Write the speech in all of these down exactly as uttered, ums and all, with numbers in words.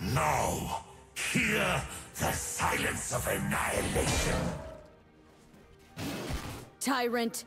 Now, hear the silence of annihilation. Tyrant.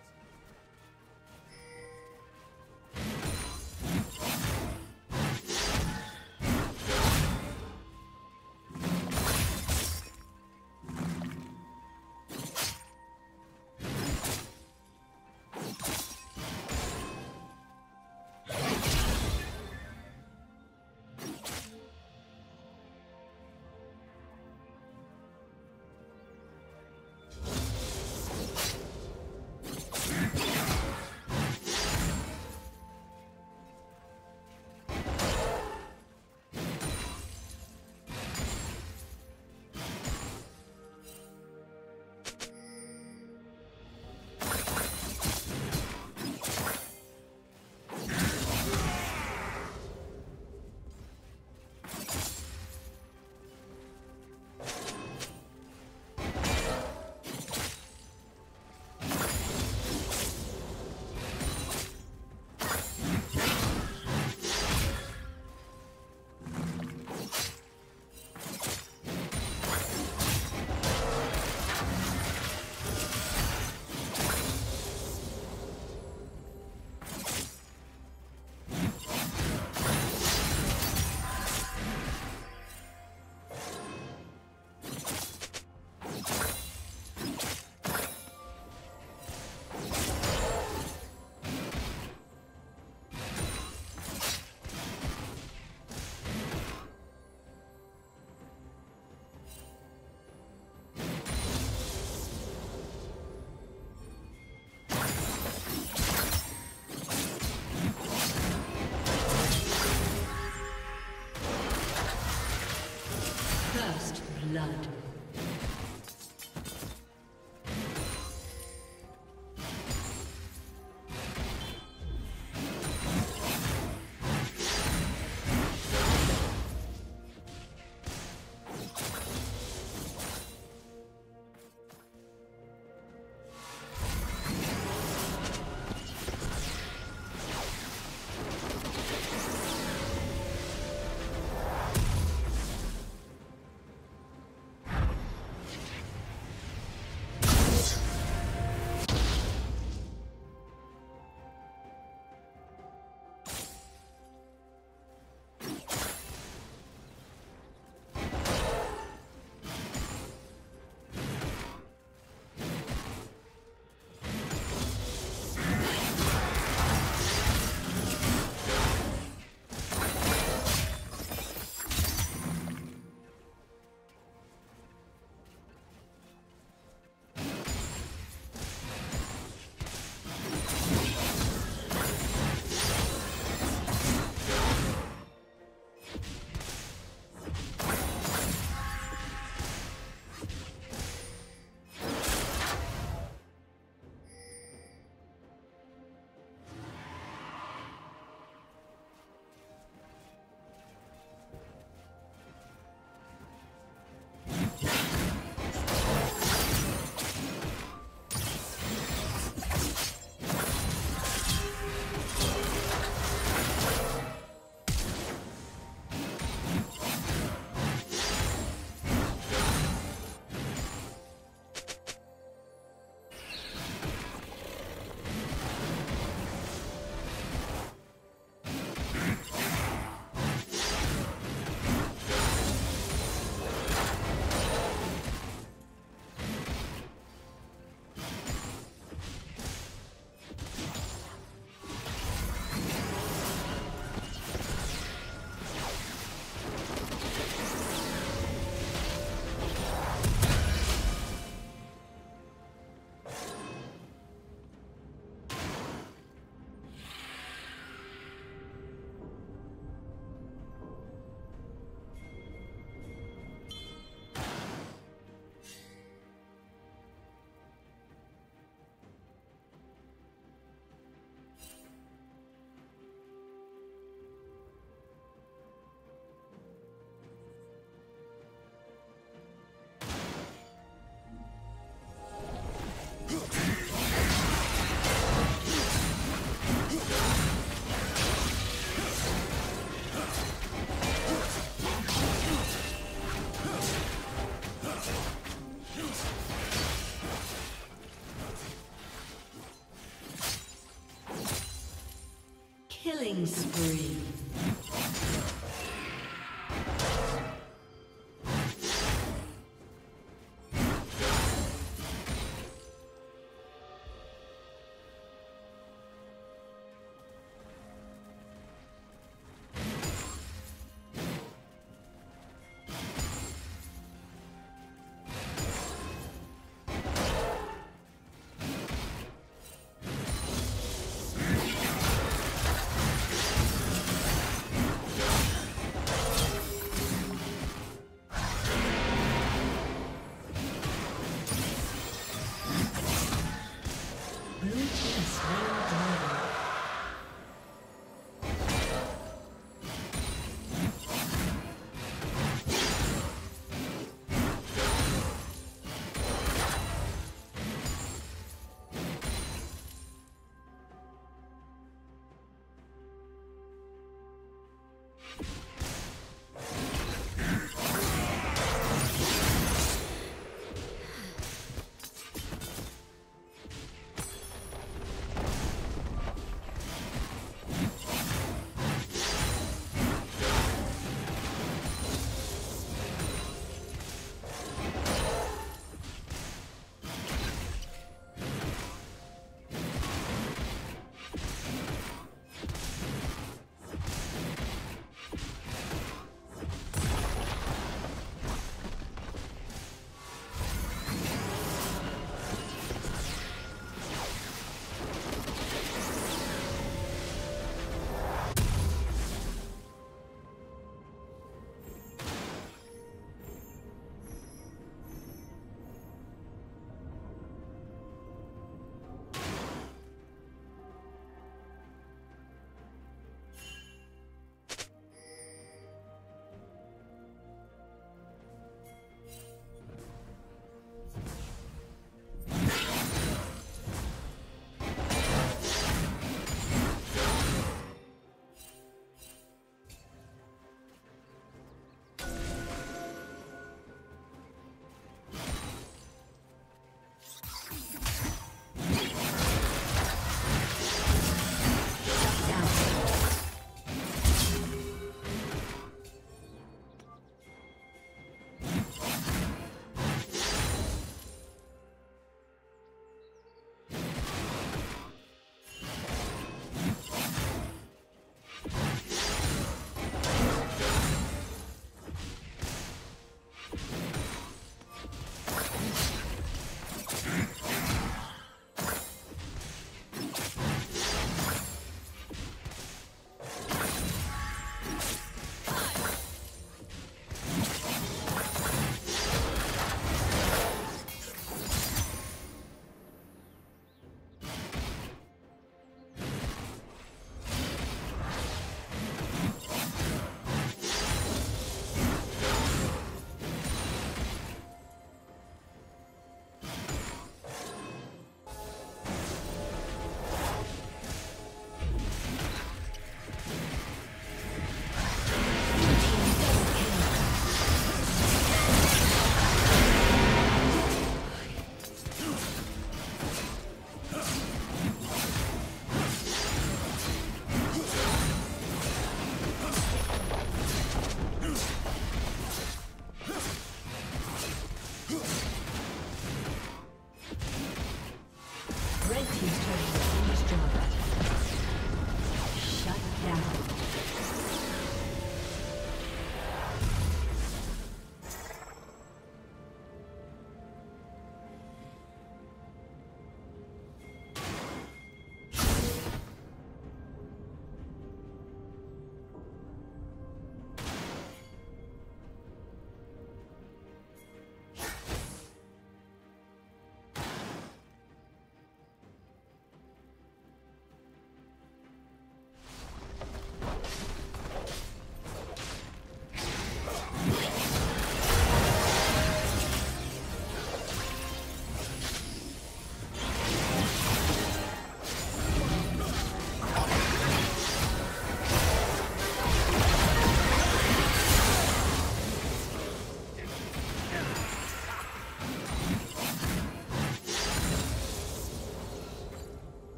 Blood.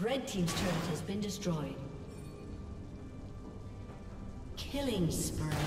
Red team's turret has been destroyed. Killing spree. Yeah.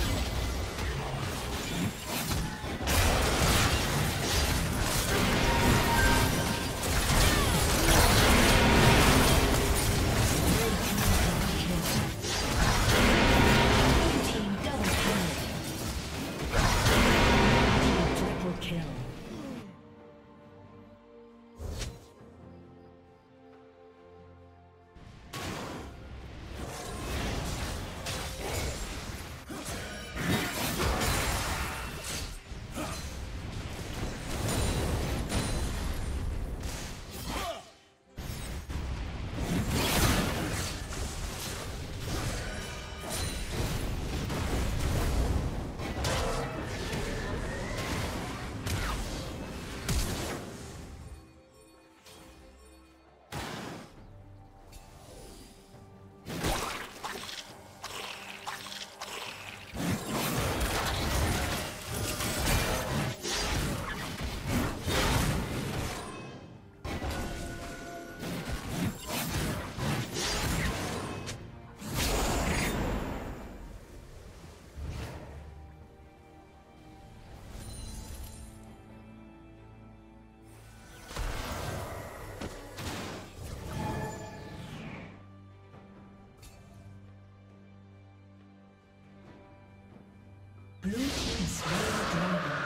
Blue team slay the dragon.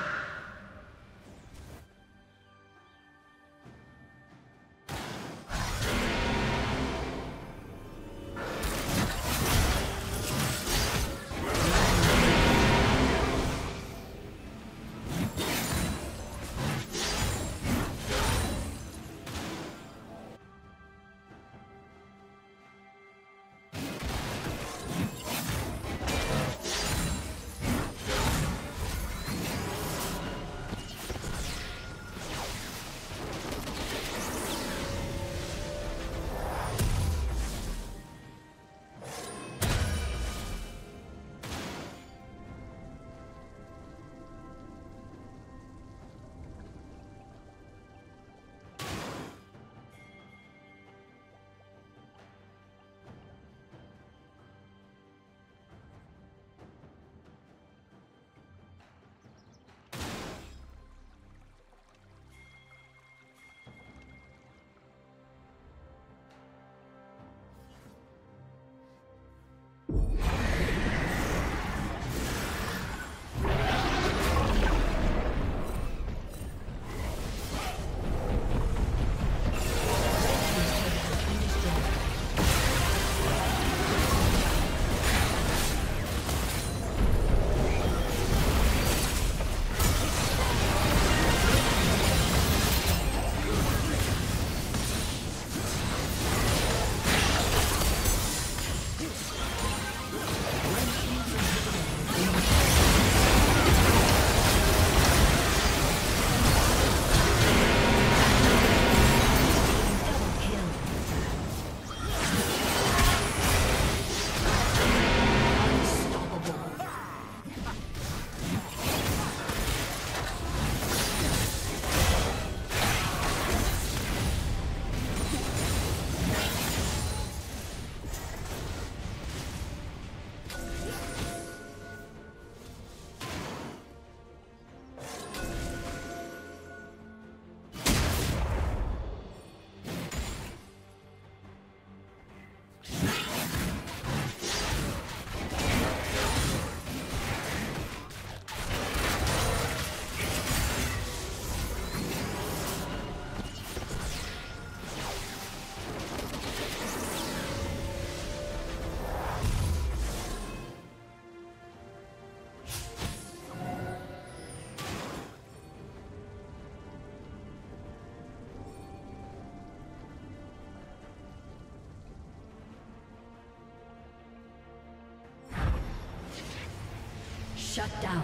Shut down.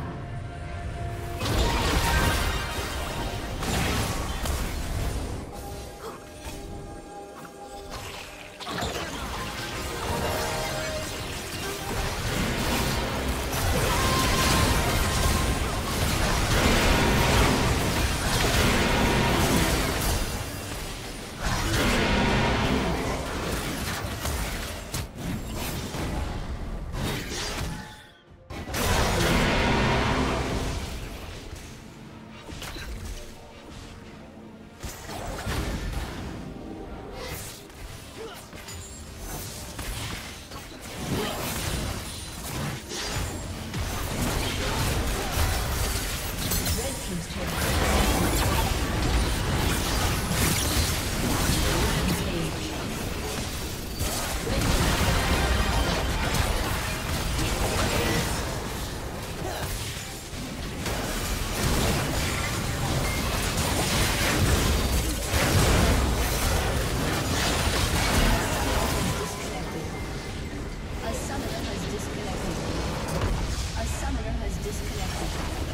disconnected.